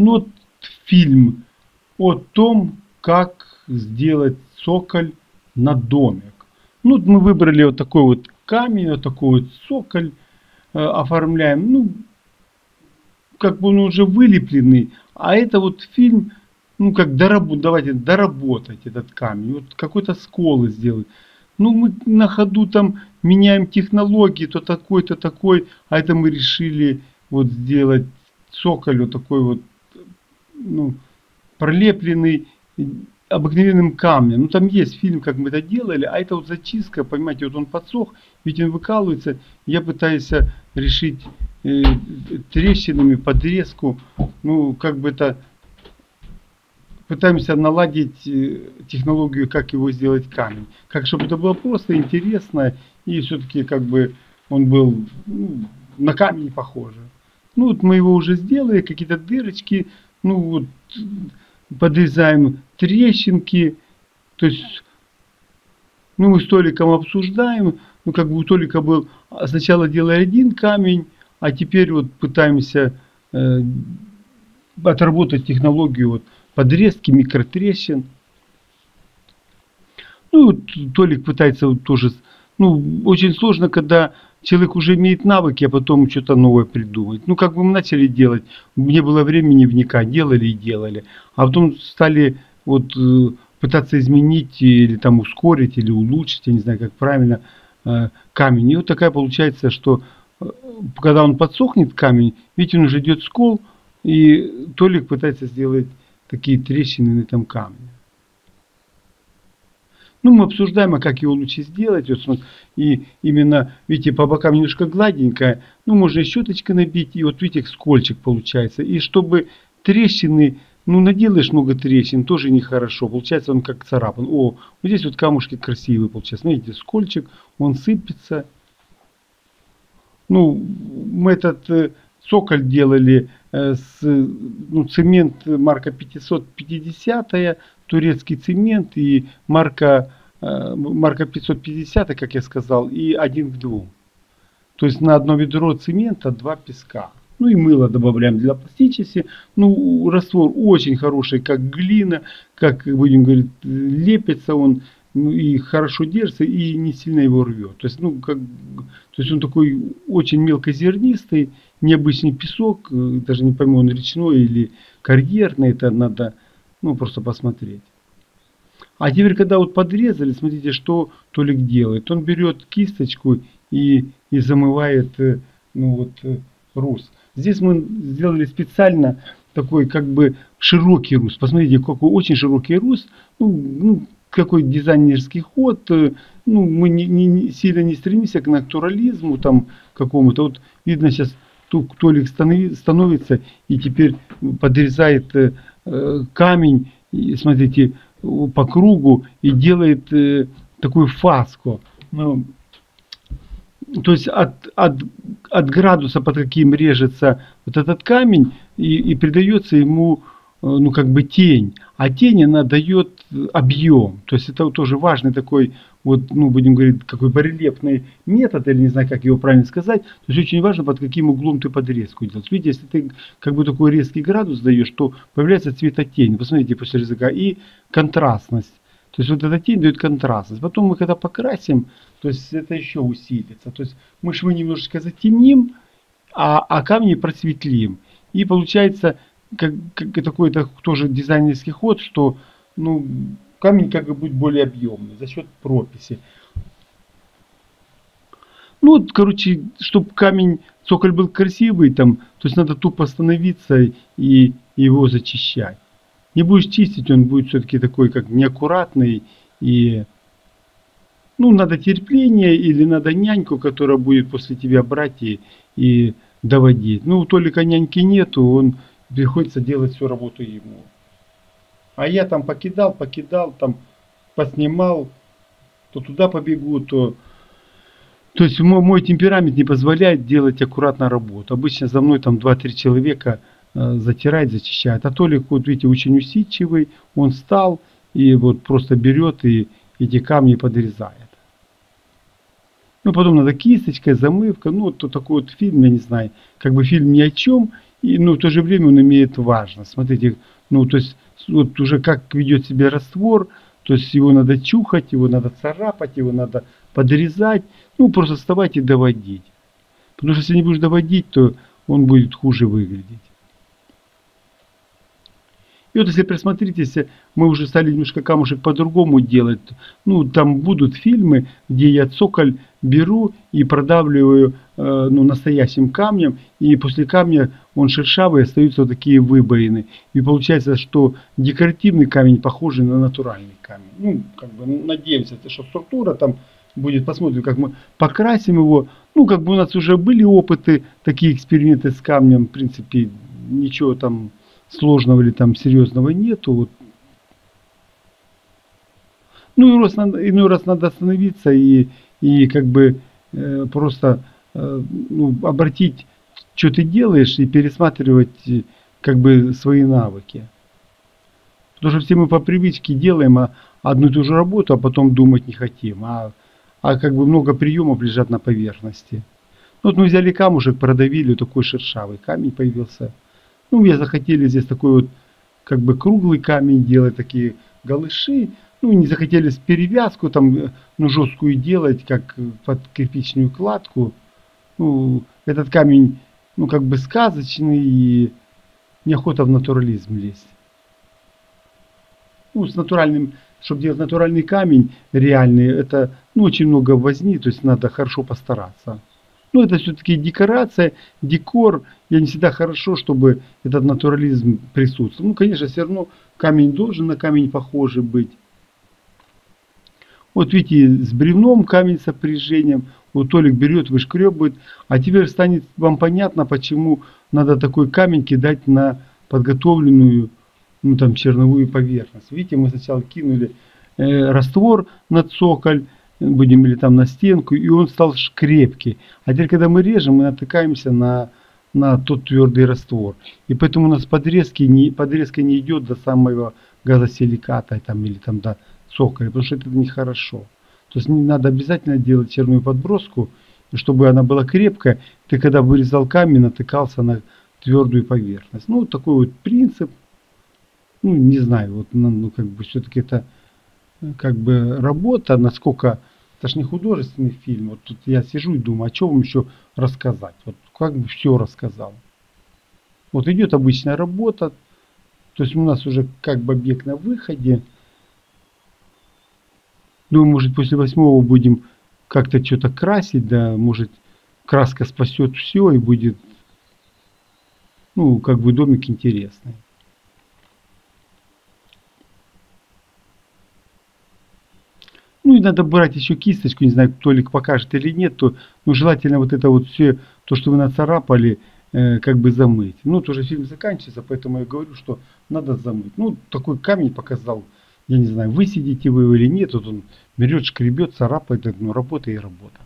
Мультфильм о том, как сделать цоколь на домик. Ну, мы выбрали вот такой вот камень, вот такой вот цоколь оформляем. Ну, как бы он уже вылепленный, а это вот фильм, ну, как давайте доработать этот камень, вот какой-то сколы сделать. Ну, мы на ходу там меняем технологии, то такой, то такой, а это мы решили вот сделать цоколь вот такой вот, ну, пролепленный обыкновенным камнем. Ну, там есть фильм, как мы это делали, а это вот зачистка, понимаете, вот он подсох, ведь он выкалывается, я пытаюсь решить трещинами подрезку, ну, как бы это, пытаемся наладить технологию, как его сделать камень, как чтобы это было просто, интересно, и все-таки как бы он был, ну, на камень похож. Ну, вот мы его уже сделали, какие-то дырочки, ну, вот, подрезаем трещинки, то есть, ну, мы с Толиком обсуждаем, ну, как бы у Толика был, сначала делали один камень, а теперь вот пытаемся отработать технологию вот подрезки, микротрещин. Ну, вот Толик пытается вот тоже, ну, очень сложно, когда человек уже имеет навыки, а потом что-то новое придумать. Ну, как бы мы начали делать, не было времени вникать, делали и делали. А потом стали вот пытаться изменить или там ускорить, или улучшить, я не знаю, как правильно, камень. И вот такая получается, что когда он подсохнет, камень, видите, он уже идет скол, и Толик пытается сделать такие трещины на этом камне. Ну, мы обсуждаем, а как его лучше сделать. Вот, и именно, видите, по бокам немножко гладенькая. Ну, можно и щеточкой набить. И вот, видите, скольчик получается. И чтобы трещины, ну, наделаешь много трещин, тоже нехорошо. Получается, он как царапан. О, вот здесь вот камушки красивые получаются. Видите, скольчик, он сыпется. Ну, мы этот цоколь делали с, ну, цемент марка 550, турецкий цемент, и марка 550, как я сказал, и 1:2. То есть на одно ведро цемента 2 песка. Ну и мыло добавляем для пластичности. Ну, раствор очень хороший, как глина, как, будем говорить, лепится он, ну, и хорошо держится, и не сильно его рвет. То есть, ну, как, то есть он такой очень мелкозернистый, необычный песок, даже не пойму, он речной или карьерный, это надо, ну, просто посмотреть. А теперь, когда вот подрезали, смотрите, что Толик делает. Он берет кисточку и замывает, ну, вот, рус. Здесь мы сделали специально такой, как бы, широкий рус. Посмотрите, какой очень широкий рус. Ну, какой дизайнерский ход. Ну, мы сильно не стремимся к натурализму там какому-то. Вот видно сейчас, Толик становится и теперь подрезает камень, и, смотрите, по кругу и делает такую фаску. Ну, то есть от градуса, под каким режется вот этот камень, и придается ему, ну, как бы тень. А тень, она дает объем. То есть это тоже важный такой, вот, ну, будем говорить, какой барельефный метод, или не знаю, как его правильно сказать. То есть очень важно, под каким углом ты подрезку делаешь. Видите, если ты как бы такой резкий градус даешь, то появляется цветотень. Посмотрите, после резака. И контрастность. То есть вот эта тень дает контрастность. Потом мы когда покрасим, то есть это еще усилится. То есть мы швы немножечко затемним, а камни просветлим. И получается как такой-то тоже дизайнерский ход, что, ну, камень как бы будет более объемный за счет прописи. Ну вот, короче, чтобы камень, цоколь был красивый там, то есть надо тупо остановиться и его зачищать. Не будешь чистить, он будет все-таки такой, как неаккуратный, и, ну, надо терпение или надо няньку, которая будет после тебя брать и доводить. Ну, у Толика няньки нету, он приходится делать всю работу ему. А я там покидал, там поснимал, то туда побегу, то... То есть мой темперамент не позволяет делать аккуратно работу. Обычно за мной там 2-3 человека затирает, зачищает. А Толик, вот видите, очень усидчивый, он встал и вот просто берет и эти камни подрезает. Ну, потом надо кисточкой, замывка, ну, вот такой вот фильм, я не знаю, как бы фильм ни о чем, и, но в то же время он имеет важность. Смотрите, ну то есть вот уже как ведет себя раствор, то есть его надо чухать, его надо царапать, его надо подрезать, ну просто вставать и доводить. Потому что если не будешь доводить, то он будет хуже выглядеть. И вот если присмотритесь, мы уже стали немножко камушек по-другому делать. Ну, там будут фильмы, где я цоколь беру и продавливаю ну, настоящим камнем. И после камня он шершавый, остаются вот такие выбоины. И получается, что декоративный камень похож на натуральный камень. Ну, как бы надеемся, что структура там будет. Посмотрим, как мы покрасим его. Ну, как бы у нас уже были опыты, такие эксперименты с камнем. В принципе, ничего там сложного или там серьезного нету. Вот. Ну иной раз надо остановиться и как бы просто ну, обратить, что ты делаешь, и пересматривать как бы свои навыки. Потому что все мы по привычке делаем одну и ту же работу, а потом думать не хотим. А как бы много приемов лежат на поверхности. Вот мы взяли камушек, продавили, такой шершавый камень появился. Ну, я захотели здесь такой вот, как бы круглый камень делать, такие галыши. Ну, не захотели перевязку там, ну, жесткую делать, как под кирпичную кладку. Ну, этот камень, ну, как бы сказочный, и неохота в натурализм лезть. Ну, с натуральным, чтобы делать натуральный камень реальный, это, ну, очень много возни, то есть надо хорошо постараться. Ну, это все-таки декорация, декор. Я не всегда хорошо, чтобы этот натурализм присутствовал. Ну, конечно, все равно камень должен на камень похожий быть. Вот видите, с бревном камень с сопряжением. Вот Толик берет, вышкребывает. А теперь станет вам понятно, почему надо такой камень кидать на подготовленную, ну, там, черновую поверхность. Видите, мы сначала кинули раствор на цоколь, будем или там на стенку, и он стал крепкий. А теперь, когда мы режем, мы натыкаемся на тот твердый раствор. И поэтому у нас подрезка не идет до самого газосиликата там, или там до цоколя, потому что это нехорошо. То есть не надо обязательно делать черную подброску, чтобы она была крепкая. Ты когда вырезал камень, натыкался на твердую поверхность. Ну, такой вот принцип. Ну, не знаю, вот, ну, как бы все-таки это как бы работа, насколько это ж не художественный фильм. Вот тут я сижу и думаю, о чем вам еще рассказать. Вот как бы все рассказал. Вот идет обычная работа. То есть у нас уже как бы объект на выходе. Думаю, может, после 8-го будем как-то что-то красить. Да, может, краска спасет все и будет, ну, как бы домик интересный. Ну и надо брать еще кисточку, не знаю, Толик покажет или нет, то, ну, желательно вот это вот все, то, что вы нацарапали, как бы замыть. Ну, тоже фильм заканчивается, поэтому я говорю, что надо замыть. Ну, такой камень показал, я не знаю, высидите вы его или нет, вот он берет, шкребет, царапает, ну, работа и работа.